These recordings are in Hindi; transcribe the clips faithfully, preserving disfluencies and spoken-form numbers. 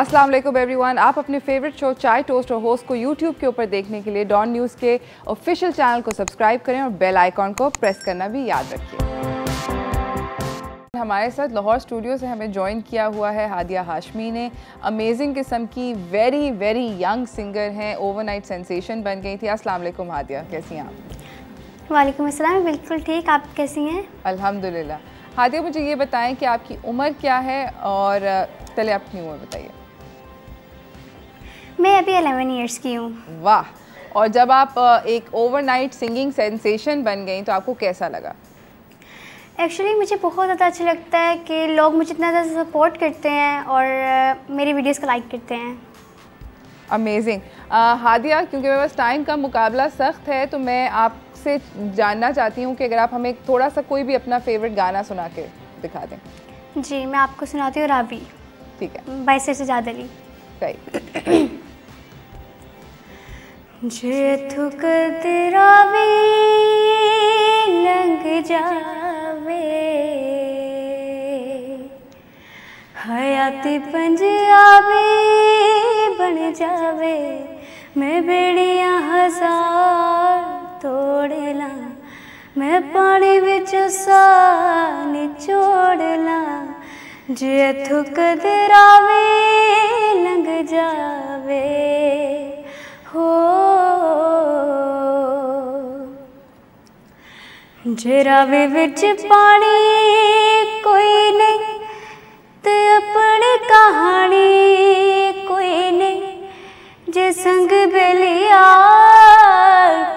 अस्सलाम वालेकुम एवरीवन, आप अपने फेवरेट शो चाय टोस्ट और होस्ट को यूट्यूब के ऊपर देखने के लिए डॉन न्यूज़ के ऑफिशियल चैनल को सब्सक्राइब करें और बेल आइकॉन को प्रेस करना भी याद रखिए। हमारे साथ लाहौर स्टूडियो से हमें ज्वाइन किया हुआ है हादिया हाशमी ने। अमेजिंग किस्म की वेरी वेरी यंग सिंगर हैं, ओवरनाइट सेंसेशन बन गई थी। अस्सलाम वालेकुम हादिया, कैसी हैं आप? वालेकुम अस्सलाम, बिल्कुल ठीक, आप कैसी हैं? अल्हम्दुलिल्लाह। हादिया मुझे ये बताएं कि आपकी उम्र क्या है और पहले आपकी उम्र बताइए। मैं अभी इलेवन इयर्स की हूँ। वाह, और जब आप एक ओवरनाइट सिंगिंग सेंसेशन बन गई तो आपको कैसा लगा? एक्चुअली मुझे बहुत ज़्यादा अच्छा लगता है कि लोग मुझे इतना ज़्यादा सपोर्ट करते हैं और मेरी वीडियोस को लाइक करते हैं। अमेजिंग। हादिया, क्योंकि मेरे पास टाइम का मुकाबला सख्त है तो मैं आपसे जानना चाहती हूँ कि अगर आप हमें थोड़ा सा कोई भी अपना फेवरेट गाना सुना के दिखा दें। जी, मैं आपको सुनाती हूँ राबी, ठीक है, बाई सजाद अली। लग जावे हयाती पंजाबी बन जावे, मैं बेड़िया हजार तोड़ ला, मैं पानी बिच सा निचोड़ ला, जे थुक दरावे लंग जावे हो, जे रावे बिच पानी कोई नहीं ते अपनी कहानी कोई नहीं, जे संग बेलिया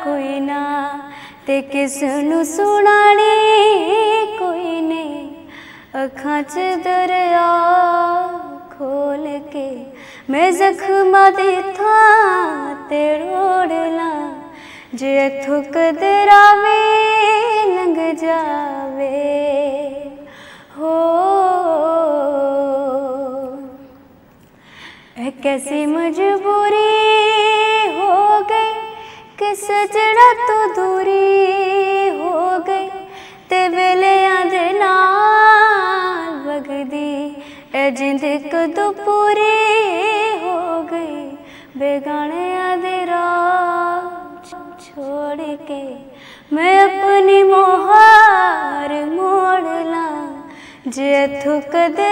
कोई ना ते किसनु सुनानी कोई नहीं, अखां च दरिया खोल के मैं जख्मा दी थां ते रोड़ लां, जे इत्थों कदर आवे लंघ जावे हो, ऐ कैसी मजबूरी हो गई कि सजना तू दूरी हो गई, ते वेले आंदे नाल वगदी ऐ जिंद कदों पूरी हो गई, बेगाने आदे राह छोड़ के मैं अपनी मोहार मोड़ ला, जे थुक दे